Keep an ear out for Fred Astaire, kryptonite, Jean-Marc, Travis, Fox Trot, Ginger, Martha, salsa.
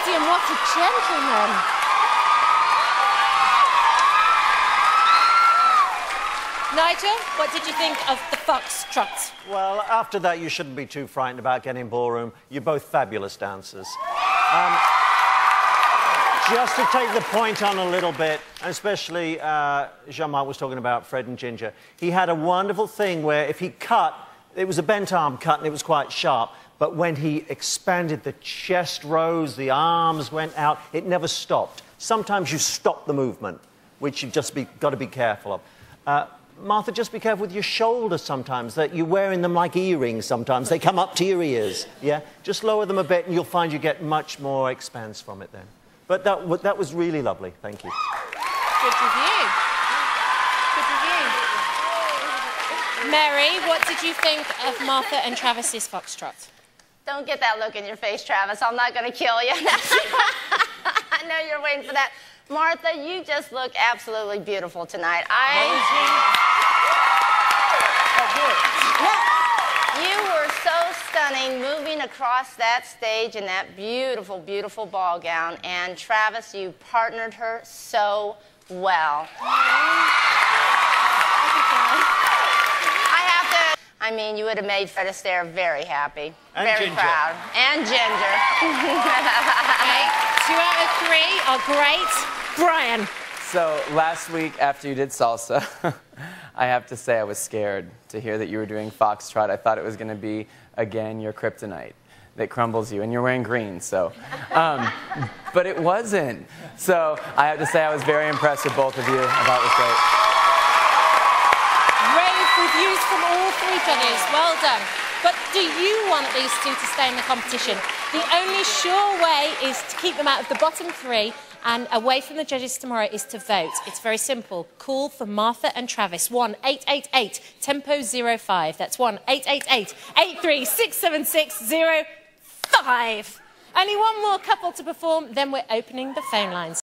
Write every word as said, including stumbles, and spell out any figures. lady and what a gentleman. Nigel, what did you think of the Fox Trot? Well, after that, you shouldn't be too frightened about getting ballroom. You're both fabulous dancers. Um, Just to take the point on a little bit, and especially uh, Jean-Marc was talking about Fred and Ginger, he had a wonderful thing where if he cut, it was a bent arm cut and it was quite sharp, but when he expanded, the chest rose, the arms went out, it never stopped. Sometimes you stop the movement, which you've just be, got to be careful of. Uh, Martha, just be careful with your shoulders sometimes, that you're wearing them like earrings sometimes. They come up to your ears, yeah? Just lower them a bit and you'll find you get much more expanse from it then. But that, that was really lovely, thank you. Good review. Good review. Mary, what did you think of Martha and Travis's Foxtrot? Don't get that look in your face, Travis. I'm not going to kill you. I know you're waiting for that. Martha, you just look absolutely beautiful tonight. I... You were so stunning moving across that stage in that beautiful, beautiful ball gown. And Travis, you partnered her so well. I have to, I mean, you would have made Fred Astaire very happy, and very Ginger. proud. And Ginger. Okay, two out of three are great. Brian. So last week, after you did salsa, I have to say I was scared to hear that you were doing Foxtrot. I thought it was going to be, again, your kryptonite that crumbles you, and you're wearing green, so. Um, but it wasn't. So I have to say I was very impressed with both of you. I thought it was great. Rave reviews from all three judges. Well done. But do you want these two to stay in the competition? The only sure way is to keep them out of the bottom three and away from the judges tomorrow is to vote. It's very simple. Call for Martha and Travis. one eight eight eight TEMPO zero five. That's one eight eight eight, eight three six, seven six zero five. Only one more couple to perform, then we're opening the phone lines.